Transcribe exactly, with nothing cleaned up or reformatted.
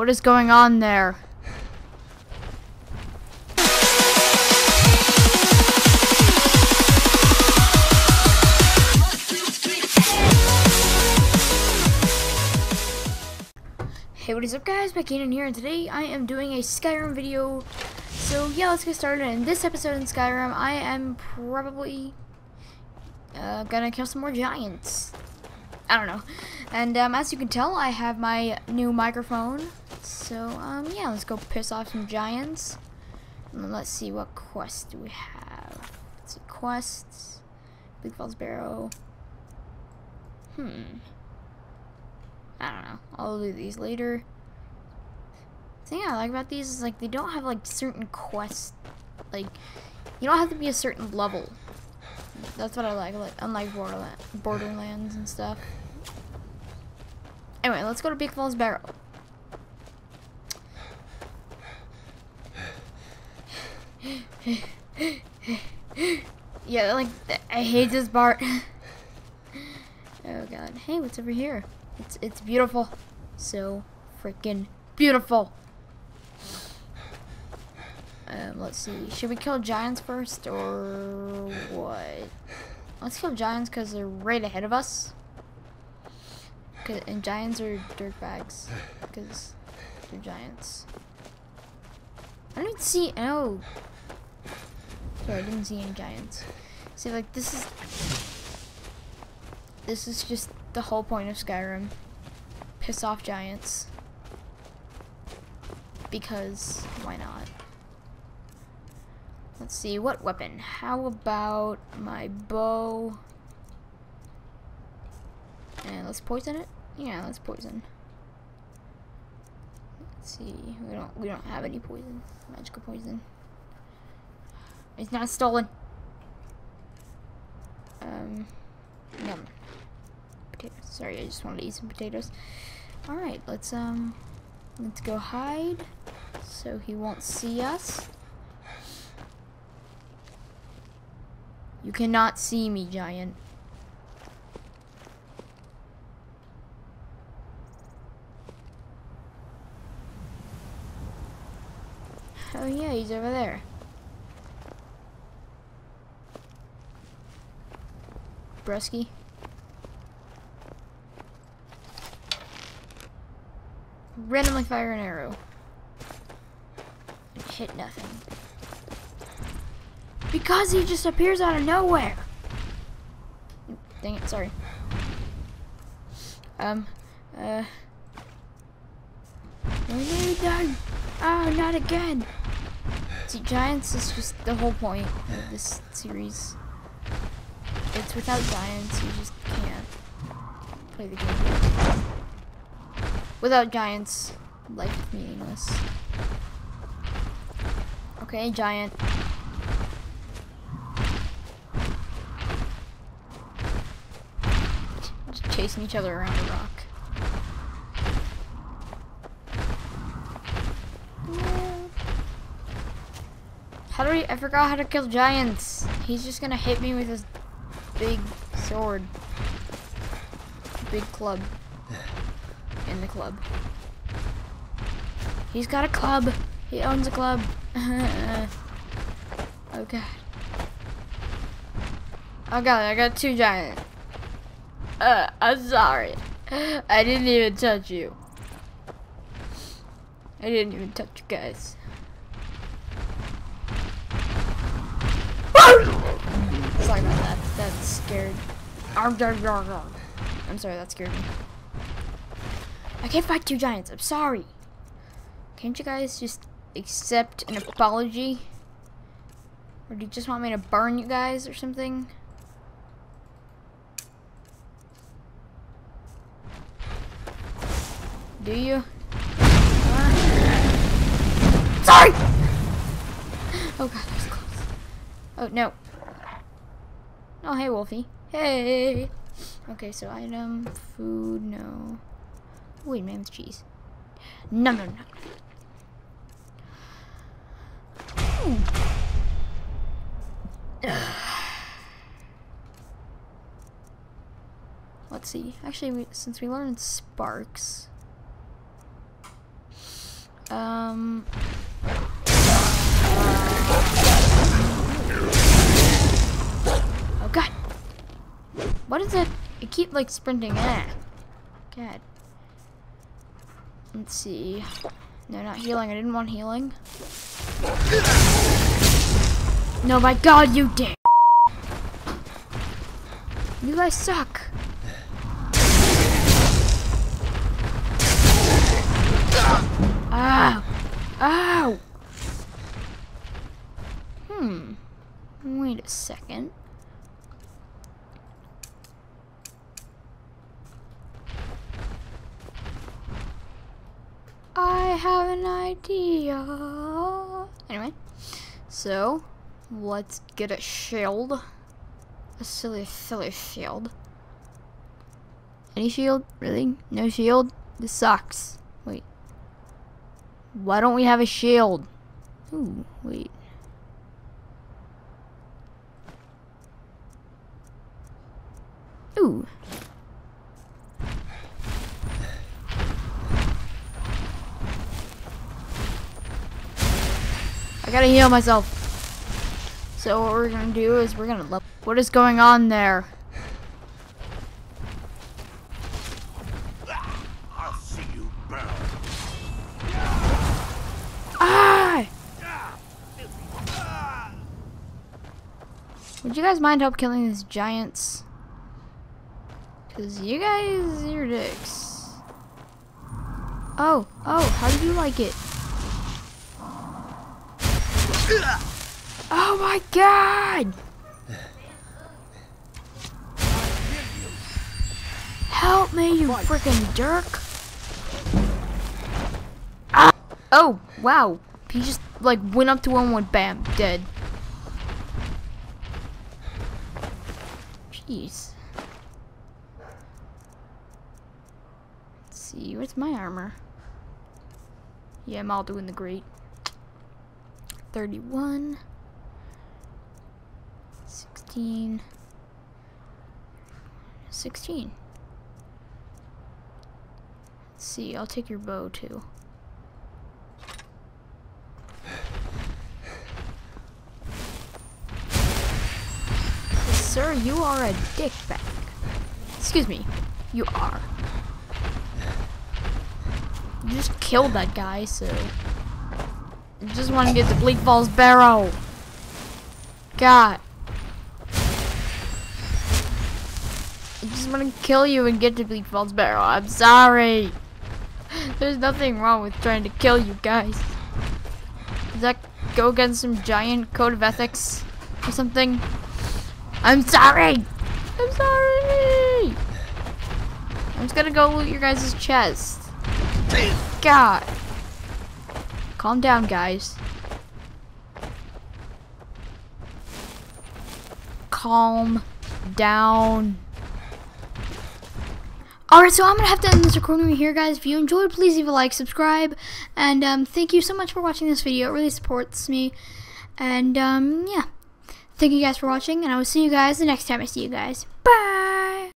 What is going on there? Hey, what is up guys, MikeCanine here, and today I am doing a Skyrim video. So yeah, let's get started. In this episode in Skyrim, I am probably uh, gonna kill some more giants. I don't know. And um, as you can tell, I have my new microphone. So um, yeah, let's go piss off some giants. And let's see, what quests do we have? Let's see, quests. Bleak Falls Barrow. Hmm. I don't know. I'll do these later. The thing I like about these is, like, they don't have, like, certain quests. Like, you don't have to be a certain level. That's what I like, like unlike Borderlands, Borderlands and stuff. Anyway, let's go to Bleak Falls Barrow. Yeah, like, I hate this part. Oh, God. Hey, what's over here? It's, it's beautiful. So freaking beautiful. Um, let's see. Should we kill giants first or what? Let's kill giants because they're right ahead of us. Cause, and giants are dirtbags because they're giants. I don't see. Oh. Sorry, I didn't see any giants. See, like, this is. This is just the whole point of Skyrim. Piss off giants. Because why not? Let's see, what weapon? How about my bow? And let's poison it? Yeah, let's poison. Let's see. We don't we don't have any poison. Magical poison. It's not stolen. Um yum. Potatoes. Sorry, I just wanted to eat some potatoes. Alright, let's um let's go hide so he won't see us. You cannot see me, giant. Oh yeah, he's over there. Brusky. Randomly fire an arrow. And hit nothing. Because he just appears out of nowhere. Dang it, sorry. Um, uh. We're nearly done. Oh, not again. See, giants is just the whole point of this series. It's without giants, you just can't play the game. Without giants, life is meaningless. Okay, giant. Chasing each other around the rock. How do we? I forgot how to kill giants. He's just gonna hit me with his big sword, big club, and the club. He's got a club. He owns a club. Oh god. Oh god. I got two giants. Uh, I'm sorry. I didn't even touch you. I didn't even touch you guys. Sorry about that. That scared. I'm sorry, that scared me. I can't fight two giants. I'm sorry. Can't you guys just accept an apology? Or do you just want me to burn you guys or something? Do you? Uh, sorry! Oh god, that was close. Oh no. Oh hey, Wolfie. Hey! Okay, so item, food, no. Wait, man, it's cheese. No, no, no. Let's see. Actually, we, since we learned sparks. Um... Oh god! What is it? It keep like sprinting. Ah. God. Let's see. No, not healing. I didn't want healing. No, my god, you dick! You guys suck! Ow! Ow! Hmm. Wait a second. I have an idea. Anyway, so let's get a shield. A silly, silly shield. Any shield? Really? No shield? This sucks. Wait. Why don't we have a shield? Ooh, wait. Ooh. I gotta heal myself. So what we're gonna do is we're gonna level. What is going on there? I'll see you burn. Ah! Would you guys mind help killing these giants? Cause you guys, you're dicks. Oh, oh, how do you like it? Oh my god! Help me, you freaking jerk! Ah! Oh, wow. He just, like, went up to him and went bam, dead. Jeez. Let's see, where's my armor? Yeah, I'm all doing the great. thirty-one. sixteen. sixteen. Let's see, I'll take your bow too. Sir, you are a dickbag. Excuse me, you are. You just killed that guy, so. I just want to get to Bleak Falls Barrow. God. I just want to kill you and get to Bleak Falls Barrow. I'm sorry. There's nothing wrong with trying to kill you guys. Does that go against some giant code of ethics or something? I'm sorry. I'm sorry. I'm just going to go loot your guys' chest. God. Calm down, guys. Calm down. Alright, so I'm going to have to end this recording right here, guys. If you enjoyed, please leave a like, subscribe, and um, thank you so much for watching this video. It really supports me. And um, yeah, thank you guys for watching, and I will see you guys the next time I see you guys. Bye!